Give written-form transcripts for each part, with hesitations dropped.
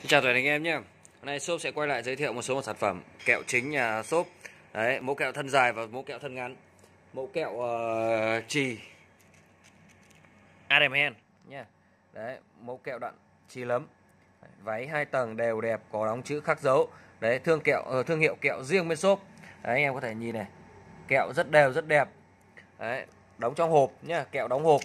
Xin chào toàn thể anh em nhé. Hôm nay shop sẽ quay lại giới thiệu một sản phẩm kẹo chính nhà shop. Đấy, mẫu kẹo thân dài và mẫu kẹo thân ngắn. Mẫu kẹo chì Adam Hand nha. Đấy, mẫu kẹo đặn chì lấm. Váy 2 tầng đều đẹp, có đóng chữ khắc dấu. Đấy, thương hiệu kẹo riêng bên shop. Đấy, anh em có thể nhìn này. Kẹo rất đều, rất đẹp. Đấy, đóng trong hộp nhá, kẹo đóng hộp.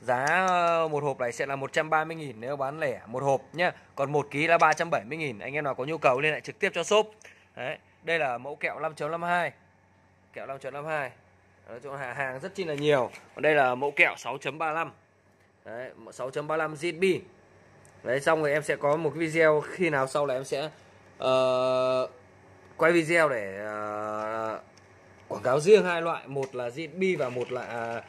Giá một hộp này sẽ là 130.000 nếu bán lẻ một hộp nhá. Còn 1 kg là 370.000. Anh em nào có nhu cầu liên hệ trực tiếp cho shop. Đấy, đây là mẫu kẹo 5.52. Kẹo 5.52. Nói chung là hàng rất chi là nhiều. Còn đây là mẫu kẹo 6.35. Đấy, 6.35 ZB. Đấy, xong rồi em sẽ có một cái video khi nào sau là em sẽ quay video để quảng cáo riêng hai loại, một là ZB và một là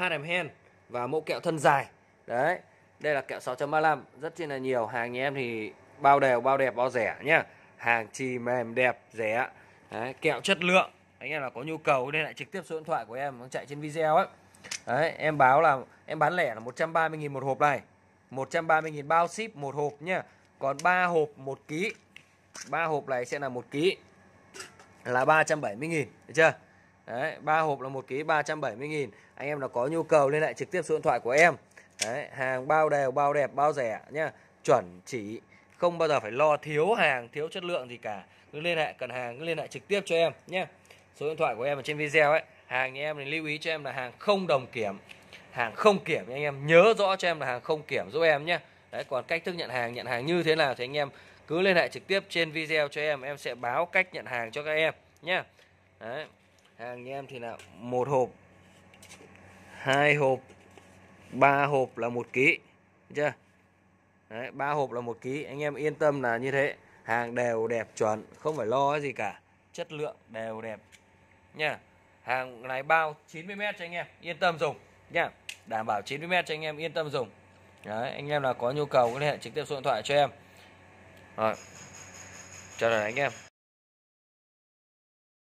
Adam Hand và mẫu kẹo thân dài. Đấy, đây là kẹo 6.35, rất chi là nhiều. Hàng nhà em thì bao đều, bao đẹp, bao rẻ nhá. Hàng chì mềm đẹp rẻ. Đấy, kẹo chất lượng. Anh em là có nhu cầu nên lại trực tiếp số điện thoại của em chạy trên video ấy. Đấy, em báo là em bán lẻ là 130.000 một hộp này. 130.000 bao ship một hộp nhá. Còn 3 hộp 1 kg. 3 hộp này sẽ là 1 kg. Là 370.000, được chưa? Đấy, 3 hộp là 1 kg 370.000. Anh em nào có nhu cầu liên hệ trực tiếp số điện thoại của em. Đấy, hàng bao đều, bao đẹp, bao rẻ nhá. Chuẩn chỉ, không bao giờ phải lo thiếu hàng, thiếu chất lượng gì cả. Cứ liên hệ cần hàng cứ liên hệ trực tiếp cho em nhá. Số điện thoại của em ở trên video ấy. Hàng nhà em thì lưu ý cho em là hàng không đồng kiểm. Hàng không kiểm anh em nhớ rõ cho em là hàng không kiểm giúp em nhé. Đấy, còn cách thức nhận hàng như thế nào thì anh em cứ liên hệ trực tiếp trên video cho em sẽ báo cách nhận hàng cho các em nhé. Đấy, hàng nhà em thì là một hộp, hai hộp, ba hộp là 1 kg, chưa? Đấy, 3 hộp là 1 kg, anh em yên tâm là như thế. Hàng đều đẹp chuẩn, không phải lo cái gì cả, chất lượng đều đẹp nha. Hàng này bao 90m cho anh em yên tâm dùng nha, đảm bảo 90m cho anh em yên tâm dùng. Đấy, anh em là có nhu cầu liên hệ trực tiếp số điện thoại cho em. Rồi, chào tạm biệt anh em.